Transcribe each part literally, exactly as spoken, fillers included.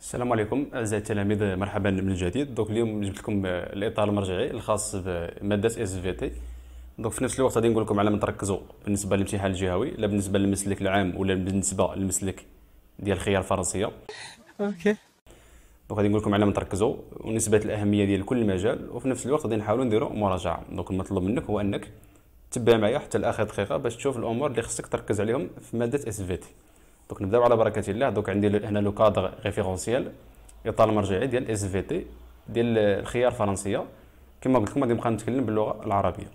السلام عليكم اعزائي التلاميذ، مرحبا من جديد. دونك اليوم جبت لكم الاطار المرجعي الخاص بماده اس في تي. دونك في نفس الوقت غادي نقول لكم على ما تركزوا بالنسبه للامتحان الجهوي، لا بالنسبه للمسلك العام ولا بالنسبه للمسلك ديال الخيار الفرنسيه. اوكي دونك غادي نقول لكم على ما تركزوا ونسبه الاهميه ديال كل مجال، وفي نفس الوقت غادي نحاولوا نديروا مراجعه. دونك المطلوب منك هو انك تتبع معايا حتى لاخر دقيقه باش تشوف الامور اللي خصك تركز عليهم في ماده اس في تي. دونك نبداو على بركه الله. دونك عندي هنا لو كادر ريفيرونسيال، الاطار المرجعي ديال اس في تي ديال الخيار الفرنسيه. كما قلت لكم غادي نبقى نتكلم باللغه العربيه.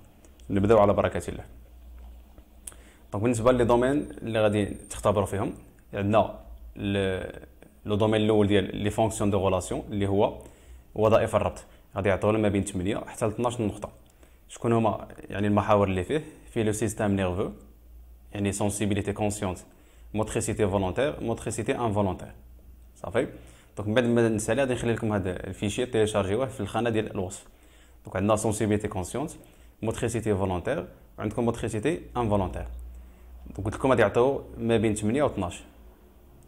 نبداو على بركه الله. دونك بالنسبه لي دومين اللي غادي تختبروا فيهم، عندنا لو دومين الاول ديال لي فونكسيون دو غولاسيون اللي هو وظائف الربط، غادي يعطيونا ما بين ثمانية حتى اثنا عشر نقطه. شكون هما يعني المحاور اللي فيه؟ فيه لو سيستيم نيرفو، يعني سونسيبيليتي كونسيونت، موتريسيتي فولونتير، موتريسيتي انفولونتير. صافي. دونك من بعد ما نسالي غادي نخلي لكم هذا الفيشي تيليشارجيوه في الخانه ديال الوصف. دونك عندنا سونسيبيليتي كونسيونت، موتريسيتي فولونتير، وعندكم موتريسيتي انفولونتير. دونك قلت لكم غادي يعطيو ما بين ثمانية و اثنا عشر.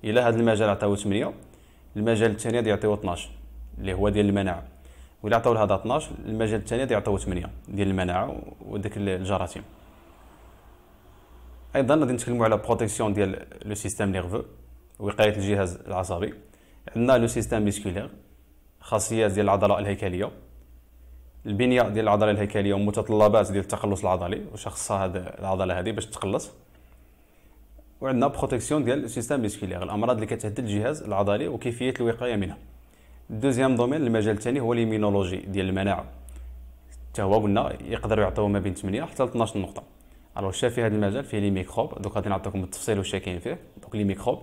الى هذا المجال عطاو ثمانية، المجال الثاني غادي يعطيو اثنا عشر اللي هو ديال المناعه، ولا عطاو لهذا اثنا عشر المجال الثاني غادي يعطيو ثمانية ديال المناعه وداك الجراثيم. ايضا غادي نتكلموا على بروتيكسيون ديال لو سيستيم نيرفو، وقايه الجهاز العصبي. عندنا لو سيستيم ميسكولير، خاصيات ديال العضله الهيكليه، البنيه ديال العضله الهيكليه ومتطلبات ديال التقلص العضلي واش خصها هذه العضله هذه باش تقلص. وعندنا بروتيكسيون ديال لو سيستيم ميسكولير، الامراض اللي كتهدد الجهاز العضلي وكيفيه الوقايه منها. الدوزيام دومين المجال الثاني هو ليمينولوجي ديال المناعه، حتى هو قلنا يقدروا يعطيو ما بين ثمانية حتى اثنا عشر نقطه. الو شاف في هذا المجال فيه لي ميكروب، دوك غادي نعطيكم بالتفصيل واش كاين فيه. دوك لي ميكروب،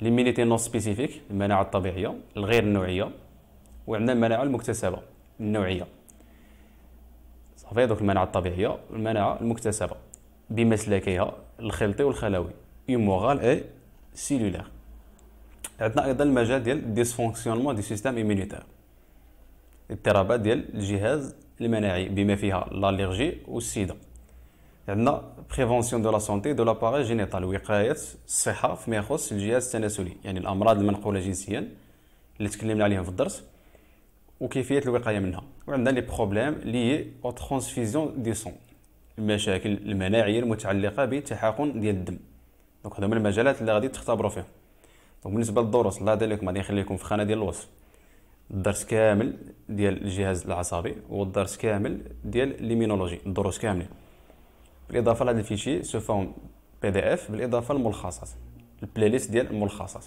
ليمينيتي نون سبيسيفيك، المناعه الطبيعيه الغير النوعيه، وعندنا المناعه المكتسبه النوعيه. صافي. دوك المناعه الطبيعيه والمناعه المكتسبه بمسلكيها الخلطي والخلوي، هيمورال اي سيلولير. عندنا ايضا المجال ديال ديسفونكسيونمون دي سيستيم ايمونيتير، اضطرابات ديال الجهاز المناعي بما فيها الالرجي والسيده. عندنا بريفونسيون دو لا سونتي دو لاباري جينيتال، وقايه الصحه فيما يخص الجهاز التناسلي، يعني الامراض المنقوله جنسيا اللي تكلمنا عليهم في الدرس وكيفيه الوقايه منها. وعندنا لي بروبليم لي او ترانسفيزيون دي سون، المشاكل المناعيه المتعلقه بتحقن ديال الدم. دونك هذو هما المجالات اللي غادي تختبروا فيهم. دونك بالنسبه للدروس الله يهدي لكم غادي نخلي لكم في الخانه ديال الوصف الدرس كامل ديال الجهاز العصبي والدرس كامل ديال ليمينولوجي، الدروس كاملين بالاضافه لهذا الفيشي سو فورم بي دي اف، بالاضافه للملخصات، البلاي ليست ديال الملخصات.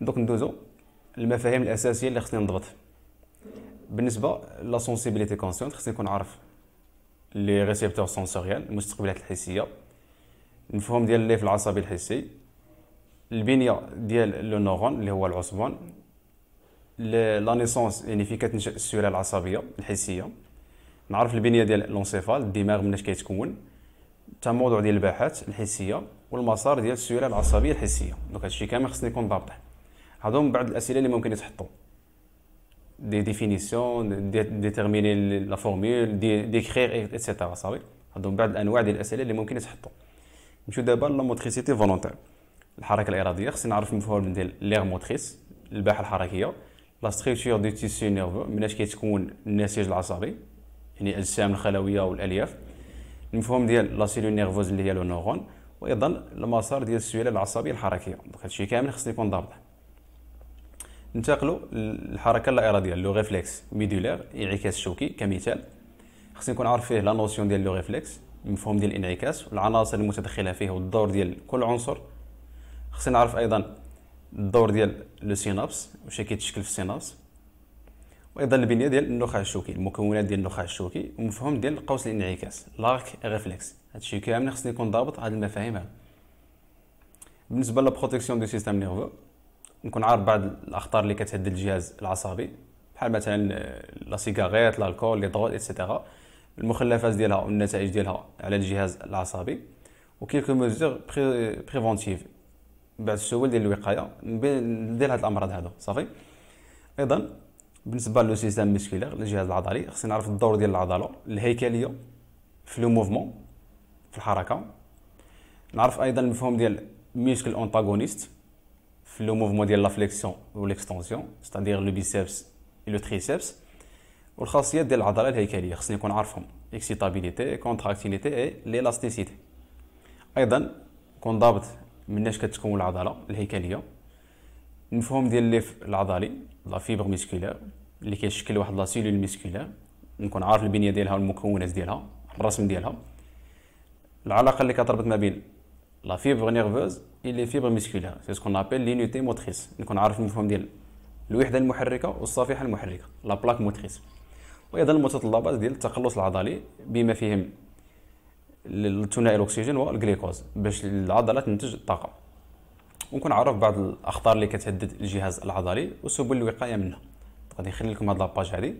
دوك ندوزو المفاهيم الاساسيه اللي خصني نضبط. بالنسبه لا سونسيبيليتي كونسيونت خصني نكون عارف لي ريسيبتور سنسوريال، المستقبلات الحسيه، المفهوم ديال الليف العصبي الحسي، البنيه ديال لو نورون اللي هو العصبون، لا نيسونس يعني في كتنشا السيوله العصبيه الحسيه، نعرف البنيه ديال لونسيفال الدماغ مناش كيتكون، حتى موضوع ديال الباحات الحسيه، والمسار ديال السيوله العصبيه الحسيه. دونك هادشي كامل خصني نكون ضابطه. هادو من بعض الاسئله اللي ممكن يتحطوا، دي ديفينيسيون، ديتيرميني لا فورمول، دي ديكرير ايتترا. صافي. هادو من بعض الانواع ديال الاسئله اللي ممكن يتحطوا. نمشيو دابا لا موتريسيتي فولونتير، الحركه الاراديه. خصني نعرف المفهوم ديال لير موتريس، الباحه الحركيه، لا ستركتور دو تيسيو نيرفو مناش كيتكون النسيج العصبي، يعني الاجسام الخلويه والالياف، المفهوم ديال لا سيلول نيرفوز اللي هي لو نورون، وايضا المسار ديال السيوله العصبيه الحركيه. دونك هادشي كامل خصني يكون ضابطه. ننتقلوا للحركه اللا اراديه، لو ريفلكس ميدولير، انعكاس شوكي كمثال. خصني نكون عارف فيه لا نوسيون ديال لو ريفلكس، المفهوم ديال الانعكاس والعناصر المتدخله فيه والدور ديال كل عنصر. خصني نعرف ايضا الدور ديال لو سينابس واش كيتشكل في السينابس، وايضا البنيه ديال النخاع الشوكي، المكونات ديال النخاع الشوكي، ومفهوم ديال قوس الانعكاس لارك ريفلكس. هادشي كامل خصني نكون ضابط هاد المفاهيم هادو. بالنسبه للبروتيكسيون دو سيستيم نيرفو نكون عارف بعض الاخطار اللي كتهدد الجهاز العصبي، بحال مثلا لا سيجاريت، الكحول، لي دروغ ايتترا، المخلفات ديالها والنتائج ديالها على الجهاز العصبي، وكيلكو ميزور بريفونتيف، بعض السبل ديال الوقايه ديال هاد الامراض هادو. صافي. ايضا بالنسبه لو سيستيم ميسكولير، الجهاز العضلي، خصني نعرف الدور ديال العضله الهيكليه في لو موفمون، في الحركه. نعرف ايضا المفهوم ديال ميسكل اونتاغونيست في لو موفمون ديال لا فليكسيون و ليكستونسيون ستادير لو بيسيبس و لو تريسيبس، والخاصيات ديال العضله الهيكليه خصني نكون عارفهم، اكسيتابيليتي كونتراكتيليتي اي ليلاستيسيتي. ايضا كون ضابط مناش كتكون العضله الهيكليه، نفهم ديال الليف العضلي لا فيبر ميسكولير اللي كيشكل واحد لا سيلول ميسكولير، نكون عارف البنيه ديالها والمكونات ديالها الرسم ديالها، العلاقه اللي كتربط ما بين لا فيبر نيرفوز اي لي فيبر ميسكولير سي سكون ابل لينيتي موتريس، نكون عارف المفهوم ديال الوحده المحركه والصفيحه المحركه لا بلاك موتريس، وايضا المتطلبات ديال التقلص العضلي بما فيهم الثنائي الاكسجين والجليكوز باش العضله تنتج الطاقه، ونكون عارف بعض الاخطار اللي كتهدد الجهاز العضلي وسبل الوقايه منها. غادي نخلي لكم هاد لاباج هادي،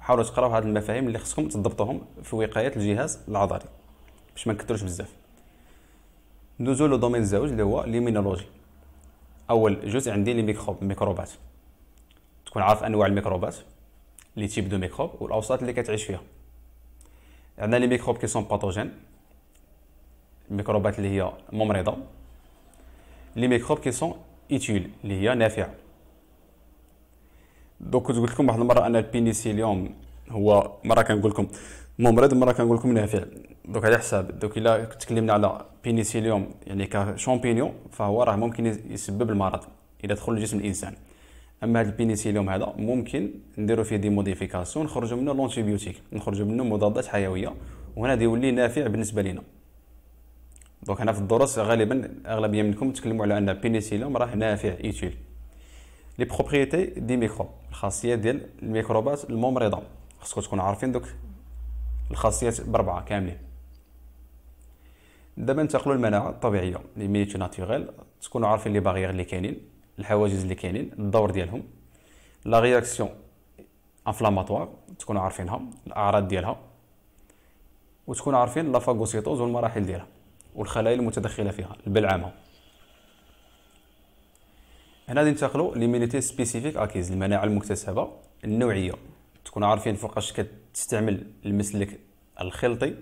حاولوا تقراو هاد المفاهيم اللي خصكم تضبطوهم في وقايه الجهاز العضلي باش ما نكثروش بزاف. ندوزو لو دومين الزوج اللي هو ليمينولوجي. اول جزء عندي لي ميكروب الميكروبات، تكون عارف انواع الميكروبات لي تيب دو ميكروب والاوساط اللي كتعيش فيها. عندنا لي ميكروب كي سون باثوجين، الميكروبات اللي هي ممرضه، لي ميكروب كي سون ايتيل اللي هي نافعه. دوك كنت قلت لكم واحد المره ان البينيسيليوم هو مره كنقول لكم ممرض مره كنقول لكم نافع، دوك على حساب دوك الا تكلمنا على بينيسيليوم يعني كشامبينيون فهو راه ممكن يسبب المرض اذا دخل لجسم الانسان، اما هذا البينيسيليوم هذا ممكن نديرو فيه دي موديفيكاسيون نخرجوا منه لونتيبيوتيك نخرجوا منه مضادات حيويه وهنا يولي نافع بالنسبه لنا. دوك هنا في الدروس غالبا اغلبيه منكم تكلموا على ان بينيسيليوم راه نافع ايتيل. لي بروبريتي دي ميكروب، الخاصيات ديال الميكروبات الممرضه خصكم تكونوا عارفين دوك الخاصيات بربعه كاملين. دابا ننتقلوا للمناعه الطبيعيه لي ميليتو ناتوريل، تكونوا عارفين لي باغيير اللي كاينين الحواجز اللي كاينين الدور ديالهم، لا رياكسيون انفلاماتوار تكونوا عارفينها الاعراض ديالها، وتكونوا عارفين لا فاغوسيتوز والمراحل ديالها والخلايا المتدخله فيها البلعامه. هنا غادي ننتقلوا ليمينيتي سبيسيفيك اكيز، المناعه المكتسبه النوعيه، تكونوا عارفين فوقاش كتستعمل المسلك الخلطي،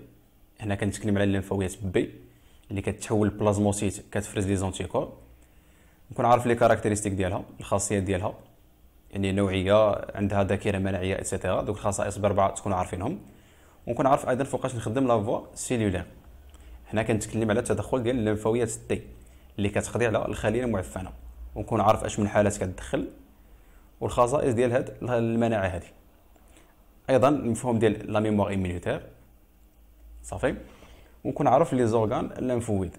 هنا كنتكلم على الليمفاويات بي اللي كتحول البلازموسيت كتفرز لي زونتيكور، نكون عارف لي كاركتيرستيك ديالها الخاصيات ديالها يعني نوعيه عندها ذاكره مناعيه اكسيتيرا، دوك الخصائص بربعه تكون عارفينهم، ونكون عارف ايضا فوقاش نخدم لا فوا سيلولير، هنا كنتكلم على التدخل ديال الليمفاويات تي اللي كتقضي على الخليه المعفنه، ونكون عارف اش من حالات كتدخل والخصائص ديال هاد المناعه هذه. ايضا المفهوم ديال لا ميموار ايمينيتير صافي، ونكون عارف لي زورغان الليمفويد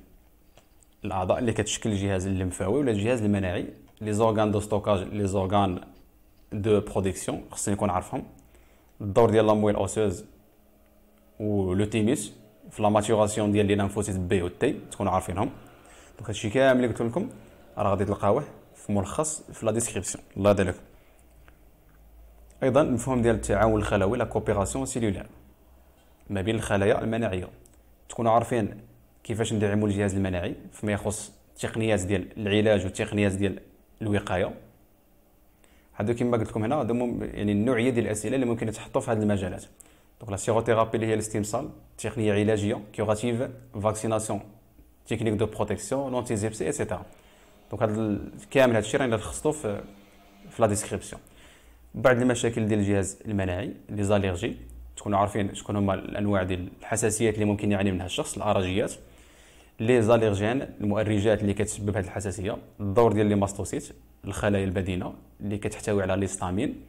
الاعضاء اللي كتشكل الجهاز الليمفاوي ولا الجهاز المناعي، لي زورغان دو ستوكاج لي زورغان دو برودكسيون خصني نكون عارفهم، الدور ديال لامويل اوسوز و لو تيميس في لا ماتوراسيون ديال لي ليمفوسيت بي و تي تكونوا عارفينهم. دونك هادشي كامل اللي قلت لكم راه غادي تلقاوه في ملخص في لا ديسكريبسيون الله يهديك. ايضا المفهوم ديال التعاون الخلوي لا كوبيراسيون سيلولير ما بين الخلايا المناعيه، تكونوا عارفين كيفاش ندعموا الجهاز المناعي فيما يخص التقنيات ديال العلاج والتقنيات ديال الوقايه. هادو كما قلت لكم هنا هادو يعني النوعيه ديال الاسئله اللي ممكن تحطوا في هاد المجالات. دونك لا سيروثيرابي اللي هي الاستمصال تقنيه علاجيه كيوراتيف فاكسيناسيون تكنيك دو بروتيكسيون لونتيزيبسي ايتترا. دونك هاد كامل هادشي رانا نخصتو في في لا ديسكريبسيون. بعض المشاكل ديال الجهاز المناعي لي زاليرجي، تكونوا عارفين شكون هما الانواع ديال الحساسيات اللي ممكن يعاني منها الشخص الارجيات، لي زاليرجين المؤرجات اللي كتسبب هذه الحساسيه، الدور ديال لي ماستوسيت الخلايا البدينه اللي كتحتوي على ليستامين،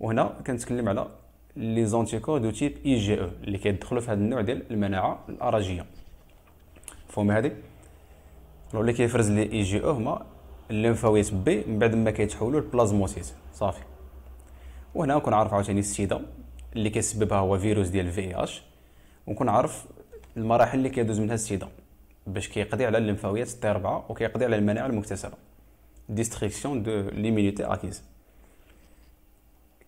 وهنا كنتكلم على لي زونتيكور دو تيب اي جي او اللي كيدخلوا في هذا النوع ديال المناعه الارجيه. مفهوم هذه اللي كيفرز لي اي جي او هما الليمفاويات بي من بعد ما كيتحولوا لبلازموسيت صافي. وهنا نكون عارف عاوتاني السيده اللي كيسببها هو فيروس ديال في اش، ونكون عارف المراحل اللي كيدوز منها السيده باش كيقضي على الليمفاويات تي أربعة وكيقضي على المناعه المكتسبه ديستريكسيون دو ليمينيتي اكيز،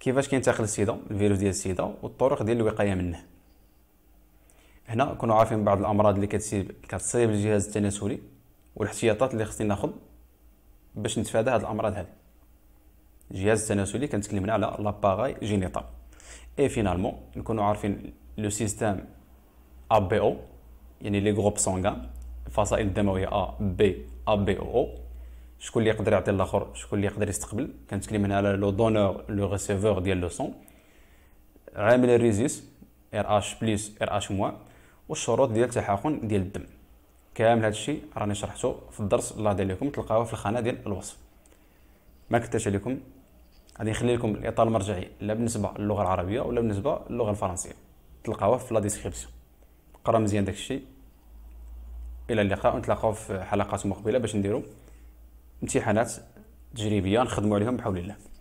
كيفاش كينتقل السيده الفيروس ديال السيده والطرق ديال الوقايه منه. هنا كنوا عارفين بعض الامراض اللي كتصيب كتصيب الجهاز التناسلي والاحتياطات اللي خصني ناخذ باش نتفادى هاد الامراض هذه. الجهاز التناسلي كنتكلمنا على لاباغاي جينيطال. اي فينالمون نكونوا عارفين لو سيستيم ا بي او يعني لي غروب سونغان الفصائل الدمويه ا بي ا بي او او، شكون اللي يقدر يعطي الاخر، شكون اللي يقدر يستقبل. كنتكلم هنا على لو دونور لو ريسيفور ديال لو سون، عامل الريزيس ار اش بليس ار اش موان، والشروط ديال التحاقن ديال الدم. كامل هادشي راني شرحته في الدرس الله يدير لكم، تلقاوه في الخانه ديال الوصف. ما كتاش عليكم، غادي نخلي لكم الاطار المرجعي لا بالنسبه للغه العربيه ولا بالنسبه للغه الفرنسيه، تلقاوه في لا ديسكريبسيون. قرا مزيان داكشي. الى اللقاء، ونتلاقاو في حلقات مقبله باش نديرو امتحانات تجريبيه نخدموا عليهم بحول الله.